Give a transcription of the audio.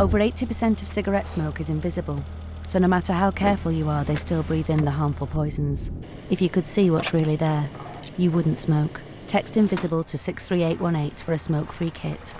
Over 80% of cigarette smoke is invisible, so no matter how careful you are, they still breathe in the harmful poisons. If you could see what's really there, you wouldn't smoke. Text INVISIBLE to 63818 for a smoke-free kit.